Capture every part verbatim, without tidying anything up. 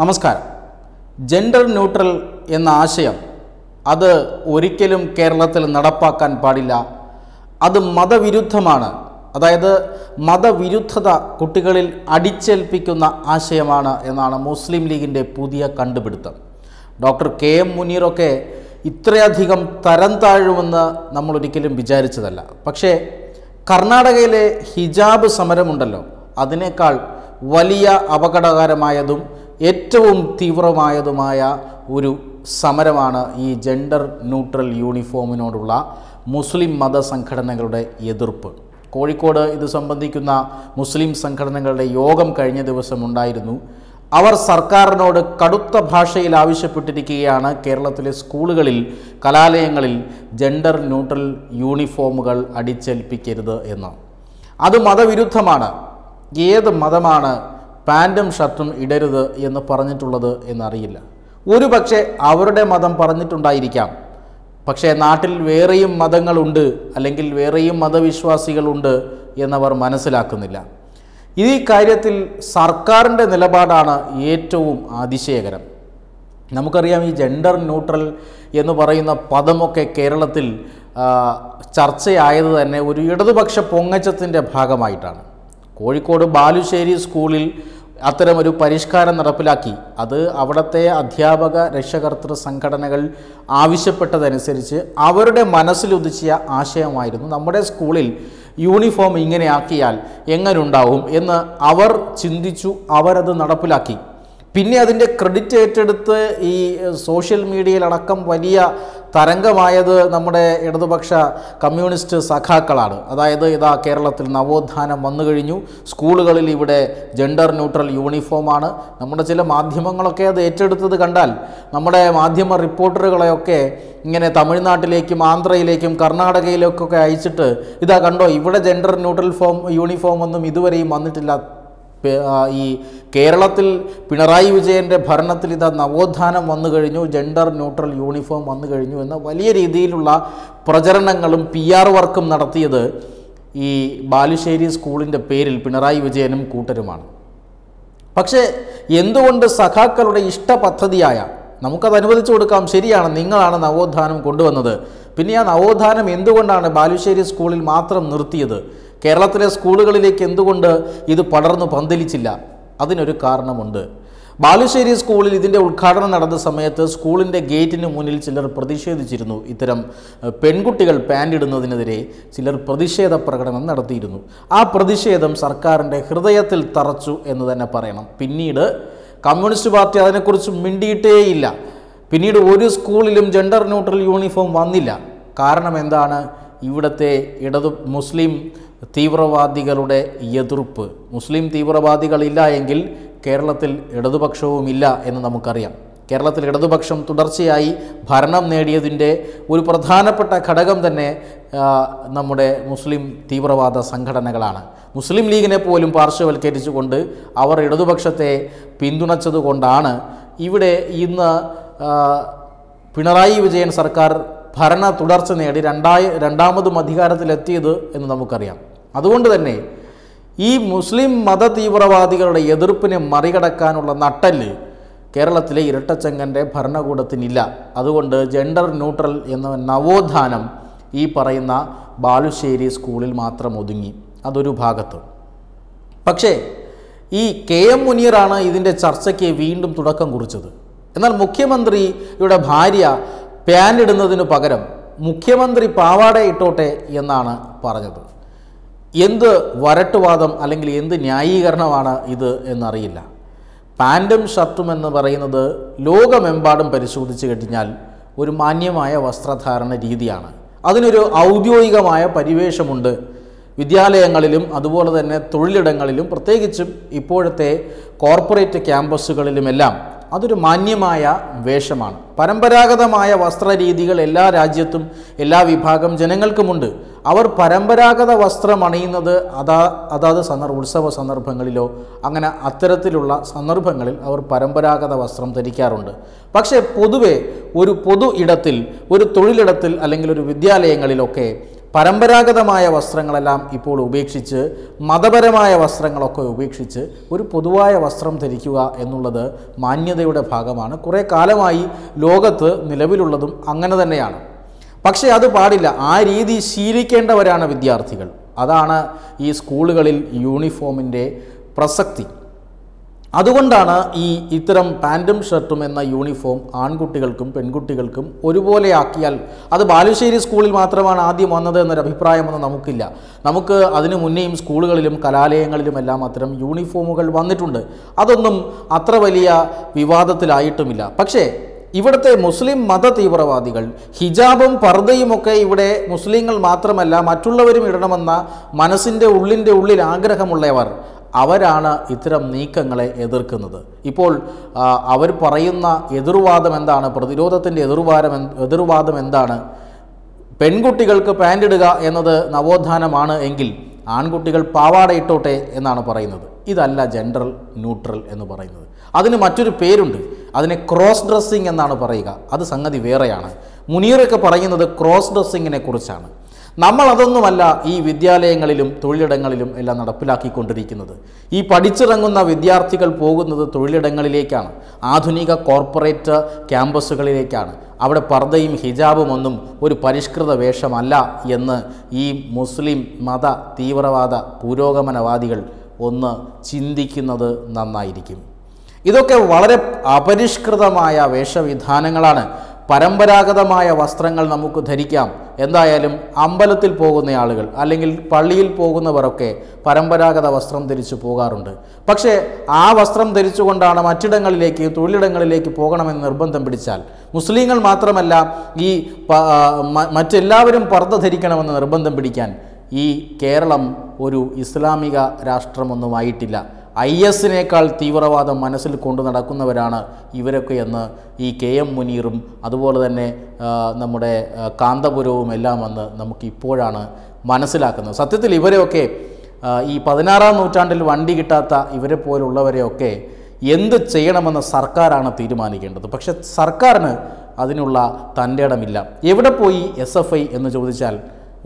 നമസ്കാരം. Gender neutral എന്ന ആശയം അത് ഒരിക്കലും കേരളത്തിൽ നടപ്പാക്കാൻ പാടില്ല. അത് മതവിരുദ്ധമാണ്. അതായത് മതവിരുദ്ധത കുട്ടികളിൽ അടിച്ചേൽപ്പിക്കുന്ന ആശയമാണ് എന്നാണ് മുസ്ലിം ലീഗിൻ്റെ പുതിയ കണ്ടുപിടുത്തം. ഡോക്ടർ കെ എം മുനീറൊക്കെ ഇത്രയധികം തരം താഴുമെന്ന് നമ്മളൊരിക്കലും വിചാരിച്ചതല്ല. പക്ഷേ കർണാടകയിലെ ഹിജാബ് സമരമുണ്ടല്ലോ, അതിനേക്കാൾ വലിയ അപകടകരമായതും ഏറ്റവും തീവ്രമായതുമായ ഒരു സമരമാണ് ഈ ജെൻഡർ ന്യൂട്രൽ യൂണിഫോമിനോടുള്ള മുസ്ലിം മത സംഘടനകളുടെ എതിർപ്പ്. കോഴിക്കോട് ഇത് സംബന്ധിക്കുന്ന മുസ്ലിം സംഘടനകളുടെ യോഗം കഴിഞ്ഞ ദിവസം ഉണ്ടായിരുന്നു. അവർ സർക്കാരിനോട് കടുത്ത ഭാഷയിൽ ആവശ്യപ്പെട്ടിരിക്കുകയാണ്, കേരളത്തിലെ സ്കൂളുകളിൽ, കലാലയങ്ങളിൽ ജെൻഡർ ന്യൂട്രൽ യൂണിഫോമുകൾ അടിച്ചേൽപ്പിക്കരുത് എന്ന്. അത് മതവിരുദ്ധമാണ്, ഏത് മതമാണ് പാൻറ്റും ഷർട്ടും ഇടരുത് എന്ന് പറഞ്ഞിട്ടുള്ളത് എന്നറിയില്ല. ഒരു പക്ഷേ അവരുടെ മതം പറഞ്ഞിട്ടുണ്ടായിരിക്കാം. പക്ഷേ നാട്ടിൽ വേറെയും മതങ്ങളുണ്ട്, അല്ലെങ്കിൽ വേറെയും മതവിശ്വാസികളുണ്ട് എന്നവർ മനസ്സിലാക്കുന്നില്ല. ഈ കാര്യത്തിൽ സർക്കാരിൻ്റെ നിലപാടാണ് ഏറ്റവും അതിശയകരം. നമുക്കറിയാം, ഈ ജെൻഡർ ന്യൂട്രൽ എന്ന് പറയുന്ന പദമൊക്കെ കേരളത്തിൽ ചർച്ചയായത് തന്നെ ഒരു ഇടതുപക്ഷ പൊങ്ങച്ചത്തിൻ്റെ ഭാഗമായിട്ടാണ്. കോഴിക്കോട് ബാലുശ്ശേരി സ്കൂളിൽ അത്തരമൊരു പരിഷ്കാരം നടപ്പിലാക്കി. അത് അവിടുത്തെ അധ്യാപക രക്ഷകർത്തൃ സംഘടനകൾ ആവശ്യപ്പെട്ടതനുസരിച്ച് അവരുടെ മനസ്സിലുദിച്ചിയ ആശയമായിരുന്നു, നമ്മുടെ സ്കൂളിൽ യൂണിഫോം ഇങ്ങനെയാക്കിയാൽ എങ്ങനെയുണ്ടാവും എന്ന് അവർ ചിന്തിച്ചു. അവരത് നടപ്പിലാക്കി. പിന്നെ അതിൻ്റെ ക്രെഡിറ്റ് ഏറ്റെടുത്ത് ഈ സോഷ്യൽ മീഡിയയിലടക്കം വലിയ തരംഗമായത് നമ്മുടെ ഇടതുപക്ഷ കമ്മ്യൂണിസ്റ്റ് സഖാക്കളാണ്. അതായത്, ഇതാ കേരളത്തിൽ നവോത്ഥാനം വന്നു കഴിഞ്ഞു, സ്കൂളുകളിൽ ഇവിടെ ജെൻഡർ ന്യൂട്രൽ യൂണിഫോമാണ്. നമ്മുടെ ചില മാധ്യമങ്ങളൊക്കെ അത് ഏറ്റെടുത്തത് കണ്ടാൽ, നമ്മുടെ മാധ്യമ റിപ്പോർട്ടറുകളെയൊക്കെ ഇങ്ങനെ തമിഴ്നാട്ടിലേക്കും ആന്ധ്രയിലേക്കും കർണാടകയിലേക്കൊക്കെ അയച്ചിട്ട്, ഇതാ കണ്ടോ ഇവിടെ ജെൻഡർ ന്യൂട്രൽ ഫോം യൂണിഫോം ഒന്നും ഇതുവരെയും വന്നിട്ടില്ല, ഈ കേരളത്തിൽ പിണറായി വിജയൻ്റെ ഭരണത്തിൽ ഇതാ നവോത്ഥാനം വന്നു കഴിഞ്ഞു, ജെൻഡർ ന്യൂട്രൽ യൂണിഫോം വന്നു കഴിഞ്ഞു എന്ന വലിയ രീതിയിലുള്ള പ്രചരണങ്ങളും പി ആർ വർക്കും നടത്തിയത് ഈ ബാലുശ്ശേരി സ്കൂളിൻ്റെ പേരിൽ പിണറായി വിജയനും കൂട്ടരുമാണ്. പക്ഷേ എന്തുകൊണ്ട് സഖാക്കളുടെ ഇഷ്ട പദ്ധതിയായ നമുക്കത് അനുവദിച്ചു കൊടുക്കാം, ശരിയാണ്, നിങ്ങളാണ് നവോത്ഥാനം കൊണ്ടുവന്നത്, പിന്നെ ആ നവോത്ഥാനം എന്തുകൊണ്ടാണ് ബാലുശ്ശേരി സ്കൂളിൽ മാത്രം നിർത്തിയത്? കേരളത്തിലെ സ്കൂളുകളിലേക്ക് എന്തുകൊണ്ട് ഇത് പടർന്നു പന്തലിച്ചില്ല? അതിനൊരു കാരണമുണ്ട്. ബാലുശ്ശേരി സ്കൂളിൽ ഇതിൻ്റെ ഉദ്ഘാടനം നടന്ന സമയത്ത് സ്കൂളിൻ്റെ ഗേറ്റിന് മുന്നിൽ ചിലർ പ്രതിഷേധിച്ചിരുന്നു. ഇത്തരം പെൺകുട്ടികൾ പാൻറ്റിടുന്നതിനെതിരെ ചിലർ പ്രതിഷേധ പ്രകടനം നടത്തിയിരുന്നു. ആ പ്രതിഷേധം സർക്കാരിൻ്റെ ഹൃദയത്തിൽ തറച്ചു എന്ന് തന്നെ പറയണം. പിന്നീട് കമ്മ്യൂണിസ്റ്റ് പാർട്ടി അതിനെക്കുറിച്ച് മിണ്ടിയിട്ടേയില്ല. പിന്നീട് ഒരു സ്കൂളിലും ജെൻഡർ ന്യൂട്രൽ യൂണിഫോം വന്നില്ല. കാരണം എന്താണ്? ഇവിടുത്തെ ഇടതു മുസ്ലിം തീവ്രവാദികളുടെ എതിർപ്പ്. മുസ്ലിം തീവ്രവാദികളില്ല എങ്കിൽ കേരളത്തിൽ ഇടതുപക്ഷവുമില്ല എന്ന് നമുക്കറിയാം. കേരളത്തിൽ ഇടതുപക്ഷം തുടർച്ചയായി ഭരണം നേടിയതിൻ്റെ ഒരു പ്രധാനപ്പെട്ട ഘടകം തന്നെ നമ്മുടെ മുസ്ലിം തീവ്രവാദ സംഘടനകളാണ്. മുസ്ലിം ലീഗിനെ പോലും പാർശ്വവൽക്കരിച്ചുകൊണ്ട് അവർ ഇടതുപക്ഷത്തെ പിന്തുണച്ചതുകൊണ്ടാണ് ഇവിടെ ഇന്ന് പിണറായി വിജയൻ സർക്കാർ ഭരണ തുടർച്ച നേടി രണ്ടായി രണ്ടാമതും അധികാരത്തിലെത്തിയത് എന്ന് നമുക്കറിയാം. അതുകൊണ്ട് തന്നെ ഈ മുസ്ലിം മത തീവ്രവാദികളുടെ എതിർപ്പിനെ മറികടക്കാനുള്ള നട്ടല് കേരളത്തിലെ ഇരട്ടച്ചെങ്കൻ്റെ ഭരണകൂടത്തിനില്ല. അതുകൊണ്ട് ജെൻഡർ ന്യൂട്രൽ എന്ന നവോത്ഥാനം ഈ പറയുന്ന ബാലുശ്ശേരി സ്കൂളിൽ മാത്രം ഒതുങ്ങി. അതൊരു ഭാഗത്ത്. പക്ഷേ ഈ കെ എം മുനീറാണ് ഇതിൻ്റെ ചർച്ചയ്ക്ക് വീണ്ടും തുടക്കം കുറിച്ചത്. എന്നാൽ മുഖ്യമന്ത്രിയുടെ ഭാര്യ പാൻ്റ് ഇടുന്നതിനു പകരം മുഖ്യമന്ത്രി പാവാട ഇട്ടോട്ടെ എന്നാണ് പറഞ്ഞത്. എന്ത് വരട്ടുവാദം അല്ലെങ്കിൽ എന്ത് ന്യായീകരണമാണ് ഇത് എന്നറിയില്ല. പാൻറ്റും ഷർട്ടും എന്ന് പറയുന്നത് ലോകമെമ്പാടും പരിശോധിച്ച് കഴിഞ്ഞാൽ ഒരു മാന്യമായ വസ്ത്രധാരണ രീതിയാണ്. അതിനൊരു ഔദ്യോഗികമായ പരിവേഷമുണ്ട്. വിദ്യാലയങ്ങളിലും അതുപോലെ തന്നെ തൊഴിലിടങ്ങളിലും, പ്രത്യേകിച്ചും ഇപ്പോഴത്തെ കോർപ്പറേറ്റ് ക്യാമ്പസുകളിലുമെല്ലാം അതൊരു മാന്യമായ വേഷമാണ്. പരമ്പരാഗതമായ വസ്ത്രരീതികൾ എല്ലാ രാജ്യത്തും എല്ലാ വിഭാഗം ജനങ്ങൾക്കുമുണ്ട്. അവർ പരമ്പരാഗത വസ്ത്രം അണിയുന്നത് അതാ അതാത് സന്ദർഭ ഉത്സവ സന്ദർഭങ്ങളിലോ അങ്ങനെ അത്തരത്തിലുള്ള സന്ദർഭങ്ങളിൽ അവർ പരമ്പരാഗത വസ്ത്രം ധരിക്കാറുണ്ട്. പക്ഷേ പൊതുവെ ഒരു പൊതു ഇടത്തിൽ, ഒരു തൊഴിലിടത്തിൽ അല്ലെങ്കിൽ ഒരു വിദ്യാലയങ്ങളിലൊക്കെ പരമ്പരാഗതമായ വസ്ത്രങ്ങളെല്ലാം ഇപ്പോൾ ഉപേക്ഷിച്ച് മതപരമായ വസ്ത്രങ്ങളൊക്കെ ഉപേക്ഷിച്ച് ഒരു പൊതുവായ വസ്ത്രം ധരിക്കുക എന്നുള്ളത് മാന്യതയുടെ ഭാഗമാണ്. കുറേ കാലമായി ലോകത്ത് നിലവിലുള്ളതും അങ്ങനെ തന്നെയാണ്. പക്ഷേ അത് പാടില്ല, ആ രീതി ശീലിക്കേണ്ടവരാണ് വിദ്യാർത്ഥികൾ. അതാണ് ഈ സ്കൂളുകളിൽ യൂണിഫോമിൻ്റെ പ്രസക്തി. അതുകൊണ്ടാണ് ഈ ഇത്തരം പാൻറ്റും ഷർട്ടും എന്ന യൂണിഫോം ആൺകുട്ടികൾക്കും പെൺകുട്ടികൾക്കും ഒരുപോലെ ആക്കിയാൽ, അത് ബാലുശ്ശേരി സ്കൂളിൽ മാത്രമാണ് ആദ്യം വന്നത് എന്നൊരു അഭിപ്രായമൊന്നും നമുക്കില്ല. നമുക്ക് അതിനു മുന്നേയും സ്കൂളുകളിലും കലാലയങ്ങളിലുമെല്ലാം അത്തരം യൂണിഫോമുകൾ വന്നിട്ടുണ്ട്. അതൊന്നും അത്ര വലിയ വിവാദത്തിലായിട്ടുമില്ല. പക്ഷേ ഇവിടുത്തെ മുസ്ലിം മത തീവ്രവാദികൾ ഹിജാബും പർദയുമൊക്കെ ഇവിടെ മുസ്ലിങ്ങൾ മാത്രമല്ല മറ്റുള്ളവരും ഇടണമെന്ന മനസ്സിൻ്റെ ഉള്ളിൻ്റെ ഉള്ളിൽ ആഗ്രഹമുള്ളവർ അവരാണ് ഇത്തരം നീക്കങ്ങളെ എതിർക്കുന്നത്. ഇപ്പോൾ അവർ പറയുന്ന എതിർവാദം എന്താണ്? പ്രതിരോധത്തിൻ്റെ എതിർവാദം എതിർവാദം എന്താണ്? പെൺകുട്ടികൾക്ക് പാൻ്റ് ഇടുക എന്നത് നവോത്ഥാനമാണ് എങ്കിൽ ആൺകുട്ടികൾ പാവാട ഇട്ടോട്ടെ എന്നാണ് പറയുന്നത്. ഇതല്ല ജെൻഡർ ന്യൂട്രൽ എന്ന് പറയുന്നത്. അതിന് മറ്റൊരു പേരുണ്ട്. അതിനെ ക്രോസ് ഡ്രസ്സിംഗ് എന്നാണ് പറയുക. അത് സംഗതി വേറെയാണ്. മുനീറൊക്കെ പറയുന്നത് ക്രോസ് ഡ്രസ്സിങ്ങിനെ കുറിച്ചാണ്. നമ്മളതൊന്നുമല്ല ഈ വിദ്യാലയങ്ങളിലും തൊഴിലിടങ്ങളിലും എല്ലാം നടപ്പിലാക്കിക്കൊണ്ടിരിക്കുന്നത്. ഈ പഠിച്ചിറങ്ങുന്ന വിദ്യാർത്ഥികൾ പോകുന്നത് തൊഴിലിടങ്ങളിലേക്കാണ്, ആധുനിക കോർപ്പറേറ്റ് ക്യാമ്പസുകളിലേക്കാണ്. അവിടെ പർദ്ദയും ഹിജാബും ഒന്നും ഒരു പരിഷ്കൃത വേഷമല്ല എന്ന് ഈ മുസ്ലിം മത തീവ്രവാദ പുരോഗമനവാദികൾ ഒന്ന് ചിന്തിക്കുന്നത് നന്നായിരിക്കും. ഇതൊക്കെ വളരെ അപരിഷ്കൃതമായ വേഷവിധാനങ്ങളാണ്. പരമ്പരാഗതമായ വസ്ത്രങ്ങൾ നമുക്ക് ധരിക്കാം. എന്തായാലും അമ്പലത്തിൽ പോകുന്ന ആളുകൾ അല്ലെങ്കിൽ പള്ളിയിൽ പോകുന്നവരൊക്കെ പരമ്പരാഗത വസ്ത്രം ധരിച്ചു പോകാറുണ്ട്. പക്ഷേ ആ വസ്ത്രം ധരിച്ചുകൊണ്ടാണ് മറ്റിടങ്ങളിലേക്ക് തൊഴിലിടങ്ങളിലേക്ക് പോകണമെന്ന് നിർബന്ധം പിടിച്ചാൽ, മുസ്ലിങ്ങൾ മാത്രമല്ല ഈ മറ്റെല്ലാവരും പർദ്ദ ധരിക്കണമെന്ന് നിർബന്ധം പിടിക്കാൻ ഈ കേരളം ഒരു ഇസ്ലാമിക രാഷ്ട്രമൊന്നുമായിട്ടില്ല. ഐ എസിനേക്കാൾ തീവ്രവാദം മനസ്സിൽ കൊണ്ടു നടക്കുന്നവരാണ് ഇവരൊക്കെ എന്ന് ഈ കെ എം മുനീറും അതുപോലെ തന്നെ നമ്മുടെ കാന്തപുരവും എല്ലാം വന്ന് നമുക്ക് ഇപ്പോഴാണ് മനസ്സിലാക്കുന്നത്. സത്യത്തിൽ ഇവരെയൊക്കെ ഈ പതിനാറാം നൂറ്റാണ്ടിൽ വണ്ടി കിട്ടാത്ത ഇവരെ പോലുള്ളവരെയൊക്കെ എന്ത് ചെയ്യണമെന്ന് സർക്കാരാണ് തീരുമാനിക്കേണ്ടത്. പക്ഷെ സർക്കാരിന് അതിനുള്ള തൻ്റെ ഇടമില്ല. എവിടെ പോയി എസ് എഫ് ഐ എന്ന് ചോദിച്ചാൽ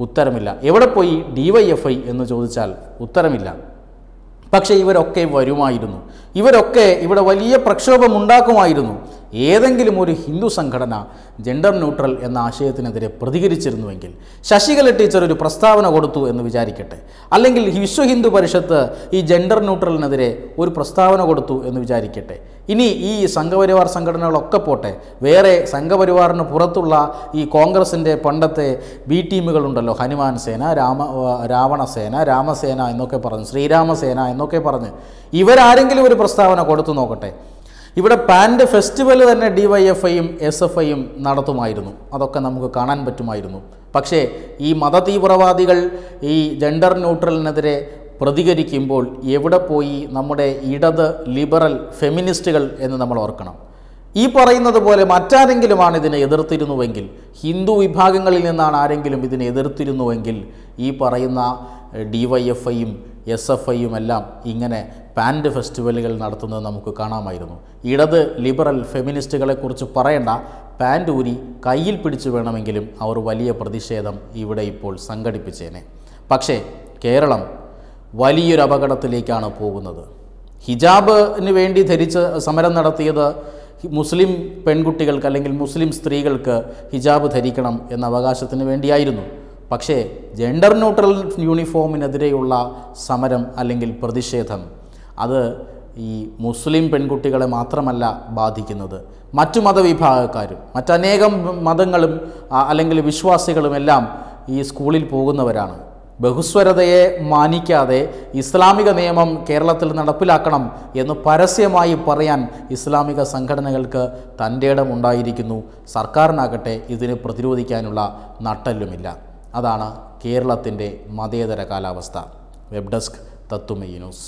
ഉത്തരമില്ല. എവിടെ പോയി ഡി വൈ എഫ് ഐ എന്ന് ചോദിച്ചാൽ ഉത്തരമില്ല. പക്ഷേ ഇവരൊക്കെ വരുമായിരുന്നു. ഇവരൊക്കെ ഇവിടെ വലിയ പ്രക്ഷോഭം ഉണ്ടാക്കുമായിരുന്നു. ഏതെങ്കിലും ഒരു ഹിന്ദു സംഘടന ജെൻഡർ ന്യൂട്രൽ എന്ന ആശയത്തിനെതിരെ പ്രതികരിച്ചിരുന്നുവെങ്കിൽ, ശശികല ടീച്ചർ ഒരു പ്രസ്താവന കൊടുത്തു എന്ന് വിചാരിക്കട്ടെ, അല്ലെങ്കിൽ വിശ്വ ഹിന്ദു പരിഷത്ത് ഈ ജെൻഡർ ന്യൂട്രലിനെതിരെ ഒരു പ്രസ്താവന കൊടുത്തു എന്ന് വിചാരിക്കട്ടെ, ഇനി ഈ സംഘപരിവാർ സംഘടനകളൊക്കെ പോട്ടെ, വേറെ സംഘപരിവാറിന് പുറത്തുള്ള ഈ കോൺഗ്രസിൻ്റെ പണ്ടത്തെ ബി ടീമുകളുണ്ടല്ലോ, ഹനുമാൻ സേന, രാമ രാവണസേന, രാമസേന എന്നൊക്കെ പറഞ്ഞ്, ശ്രീരാമസേന എന്നൊക്കെ പറഞ്ഞ്, ഇവരാരെങ്കിലും ഒരു പ്രസ്താവന കൊടുത്തു നോക്കട്ടെ. ഇവിടെ പാൻറ് ഫെസ്റ്റിവൽ തന്നെ ഡി വൈ എഫ് ഐയും എസ് എഫ് ഐയും നടത്തുമായിരുന്നു. അതൊക്കെ നമുക്ക് കാണാൻ പറ്റുമായിരുന്നു. പക്ഷേ ഈ മതതീവ്രവാദികൾ ഈ ജെൻഡർ ന്യൂട്രലിനെതിരെ പ്രതികരിക്കുമ്പോൾ എവിടെ പോയി നമ്മുടെ ഇടത് ലിബറൽ ഫെമിനിസ്റ്റുകൾ എന്ന് നമ്മൾ ഓർക്കണം. ഈ പറയുന്നത് പോലെ മറ്റാരെങ്കിലുമാണ് ഇതിനെ എതിർത്തിരുന്നുവെങ്കിൽ, ഹിന്ദു വിഭാഗങ്ങളിൽ നിന്നാണ് ആരെങ്കിലും ഇതിനെ എതിർത്തിരുന്നുവെങ്കിൽ, ഈ പറയുന്ന ഡി വൈ എഫ് ഐയും എസ് എഫ് ഐയും എല്ലാം ഇങ്ങനെ പാൻറ് ഫെസ്റ്റിവലുകൾ നടത്തുന്നത് നമുക്ക് കാണാമായിരുന്നു. ഇടത് ലിബറൽ ഫെമിനിസ്റ്റുകളെക്കുറിച്ച് പറയേണ്ട, പാൻറ് ഊരി കയ്യിൽ പിടിച്ചു വേണമെങ്കിലും അവർ വലിയ പ്രതിഷേധം ഇവിടെ ഇപ്പോൾ സംഘടിപ്പിച്ചേനെ. പക്ഷേ കേരളം വലിയൊരു അപകടത്തിലേക്കാണ് പോകുന്നത്. ഹിജാബിന് വേണ്ടി ധരിച്ച് സമരം നടത്തിയത് മുസ്ലിം പെൺകുട്ടികൾക്ക് അല്ലെങ്കിൽ മുസ്ലിം സ്ത്രീകൾക്ക് ഹിജാബ് ധരിക്കണം എന്ന അവകാശത്തിന് വേണ്ടിയായിരുന്നു. പക്ഷേ ജെൻഡർ ന്യൂട്രൽ യൂണിഫോമിനെതിരെയുള്ള സമരം അല്ലെങ്കിൽ പ്രതിഷേധം അത് ഈ മുസ്ലിം പെൺകുട്ടികളെ മാത്രമല്ല ബാധിക്കുന്നത്, മറ്റു മതവിഭാഗക്കാരും മറ്റനേകം മതങ്ങളും അല്ലെങ്കിൽ വിശ്വാസികളുമെല്ലാം ഈ സ്കൂളിൽ പോകുന്നവരാണ്. ബഹുസ്വരതയെ മാനിക്കാതെ ഇസ്ലാമിക നിയമം കേരളത്തിൽ നടപ്പിലാക്കണം എന്ന് പരസ്യമായി പറയാൻ ഇസ്ലാമിക സംഘടനകൾക്ക് തൻ്റെ ഇടം ഉണ്ടായിരിക്കുന്നു. സർക്കാരിനാകട്ടെ ഇതിനെ പ്രതിരോധിക്കാനുള്ള നട്ടെല്ലുമില്ല. അതാണ് കേരളത്തിൻ്റെ മതേതര കാലാവസ്ഥ. വെബ് ഡെസ്ക് തത്തുമൈ ന്യൂസ്.